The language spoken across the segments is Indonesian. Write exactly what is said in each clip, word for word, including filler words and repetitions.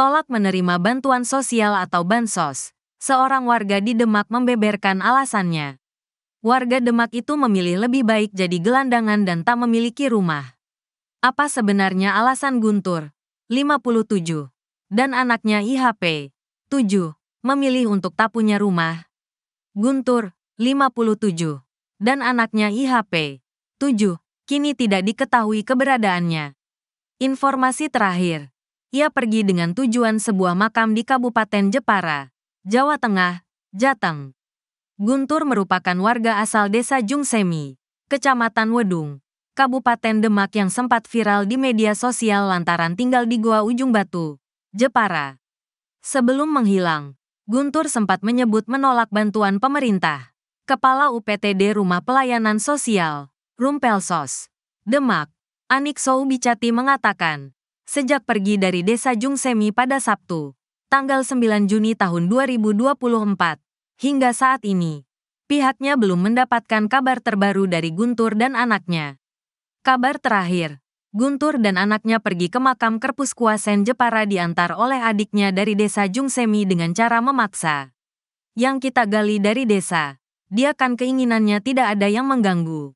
tolak menerima bantuan sosial atau bansos, seorang warga di Demak membeberkan alasannya. Warga Demak itu memilih lebih baik jadi gelandangan dan tak memiliki rumah. Apa sebenarnya alasan Guntur, lima puluh tujuh, dan anaknya I H P, tujuh, memilih untuk tak punya rumah? Guntur, lima puluh tujuh, dan anaknya I H P, tujuh, kini tidak diketahui keberadaannya. Informasi terakhir, ia pergi dengan tujuan sebuah makam di Kabupaten Jepara, Jawa Tengah, Jateng. Guntur merupakan warga asal Desa Jungsemi, Kecamatan Wedung, Kabupaten Demak yang sempat viral di media sosial lantaran tinggal di Goa Ujung Batu, Jepara. Sebelum menghilang, Guntur sempat menyebut menolak bantuan pemerintah. Kepala U P T D Rumah Pelayanan Sosial, Rumpelsos, Demak, Anik Soebicati mengatakan, sejak pergi dari Desa Jungsemi pada Sabtu, tanggal sembilan Juni tahun dua ribu dua puluh empat, hingga saat ini, pihaknya belum mendapatkan kabar terbaru dari Guntur dan anaknya. Kabar terakhir, Guntur dan anaknya pergi ke makam Kerpuskuasen Jepara diantar oleh adiknya dari Desa Jungsemi dengan cara memaksa. Yang kita gali dari desa, dia kan keinginannya tidak ada yang mengganggu.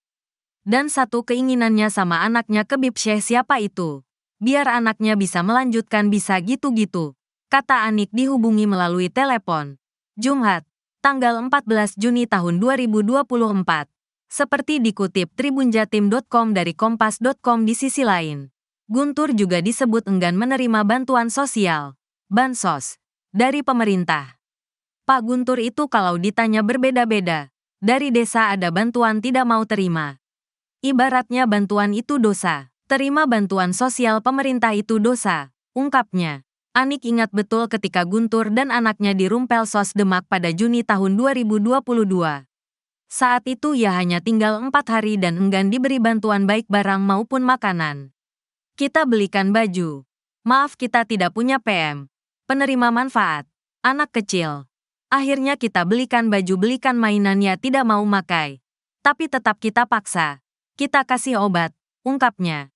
Dan satu keinginannya sama anaknya ke Bip Syekh siapa itu. Biar anaknya bisa melanjutkan bisa gitu-gitu, kata Anik dihubungi melalui telepon. Jumat, tanggal empat belas Juni tahun dua ribu dua puluh empat. Seperti dikutip tribunjatim titik com dari kompas titik com di sisi lain. Guntur juga disebut enggan menerima bantuan sosial, bansos, dari pemerintah. Pak Guntur itu kalau ditanya berbeda-beda, dari desa ada bantuan tidak mau terima. Ibaratnya bantuan itu dosa, terima bantuan sosial pemerintah itu dosa, ungkapnya. Anik ingat betul ketika Guntur dan anaknya di Rumpelsos Demak pada Juni tahun dua ribu dua puluh dua. Saat itu ia hanya tinggal empat hari dan enggan diberi bantuan baik barang maupun makanan. Kita belikan baju. Maaf kita tidak punya P M, penerima manfaat, anak kecil. Akhirnya kita belikan baju belikan mainannya tidak mau makai. Tapi tetap kita paksa. Kita kasih obat, ungkapnya.